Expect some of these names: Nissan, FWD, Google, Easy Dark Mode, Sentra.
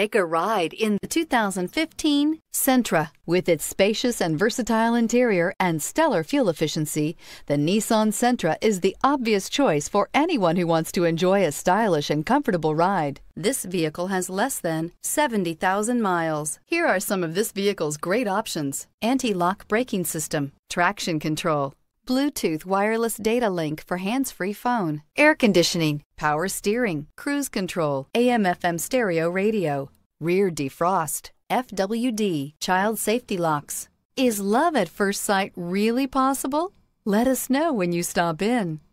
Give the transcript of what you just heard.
Take a ride in the 2015 Sentra. With its spacious and versatile interior and stellar fuel efficiency, the Nissan Sentra is the obvious choice for anyone who wants to enjoy a stylish and comfortable ride. This vehicle has less than 70,000 miles. Here are some of this vehicle's great options: anti-lock braking system, traction control, Bluetooth wireless data link for hands-free phone, air conditioning, power steering, cruise control, AM/FM stereo radio, rear defrost, FWD, child safety locks. Is love at first sight really possible? Let us know when you stop in.